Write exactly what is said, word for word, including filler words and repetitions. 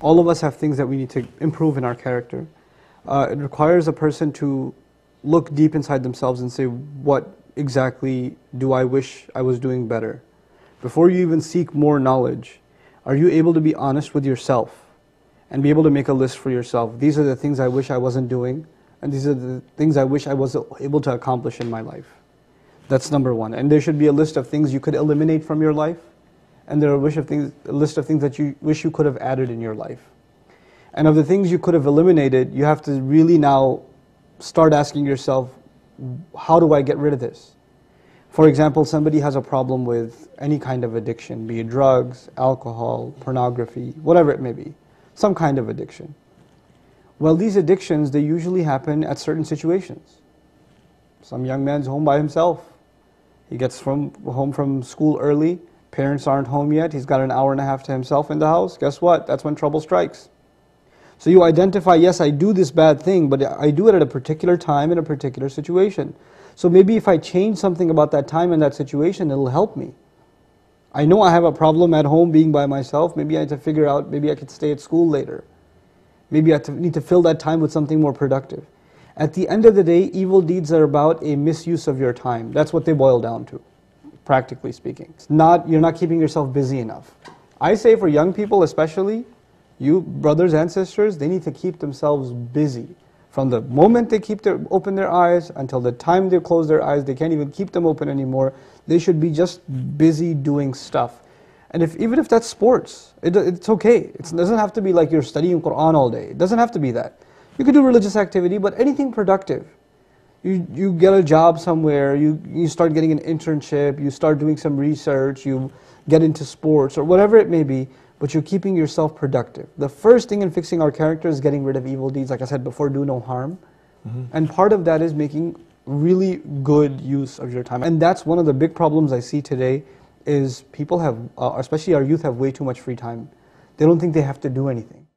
All of us have things that we need to improve in our character. Uh, it requires a person to look deep inside themselves and say, what exactly do I wish I was doing better? Before you even seek more knowledge, are you able to be honest with yourself and be able to make a list for yourself? These are the things I wish I wasn't doing, and these are the things I wish I was able to accomplish in my life. That's number one. And there should be a list of things you could eliminate from your life, and there are a wish of things, a list of things that you wish you could have added in your life. And of the things you could have eliminated, you have to really now start asking yourself, how do I get rid of this? For example, somebody has a problem with any kind of addiction, be it drugs, alcohol, pornography, whatever it may be, some kind of addiction. Well, these addictions, they usually happen at certain situations. Some young man's home by himself. He gets from home from school early. Parents aren't home yet. He's got an hour and a half to himself in the house. Guess what? That's when trouble strikes. So you identify, yes, I do this bad thing, but I do it at a particular time in a particular situation. So maybe if I change something about that time and that situation, it'll help me. I know I have a problem at home being by myself. Maybe I need to figure out, maybe I could stay at school later. Maybe I need to fill that time with something more productive. At the end of the day, evil deeds are about a misuse of your time. That's what they boil down to, practically speaking. It's not, you're not keeping yourself busy enough. I say for young people especially, you brothers and sisters, they need to keep themselves busy. From the moment they keep their, open their eyes until the time they close their eyes, they can't even keep them open anymore. They should be just busy doing stuff. And if, even if that's sports, it, it's okay. It's, it doesn't have to be like you're studying Quran all day. It doesn't have to be that. You could do religious activity, but anything productive. You, you get a job somewhere, you, you start getting an internship, you start doing some research, you get into sports or whatever it may be, but you're keeping yourself productive. The first thing in fixing our character is getting rid of evil deeds. Like I said before, do no harm. Mm-hmm. And part of that is making really good use of your time. And that's one of the big problems I see today is people have, uh, especially our youth, have way too much free time. They don't think they have to do anything.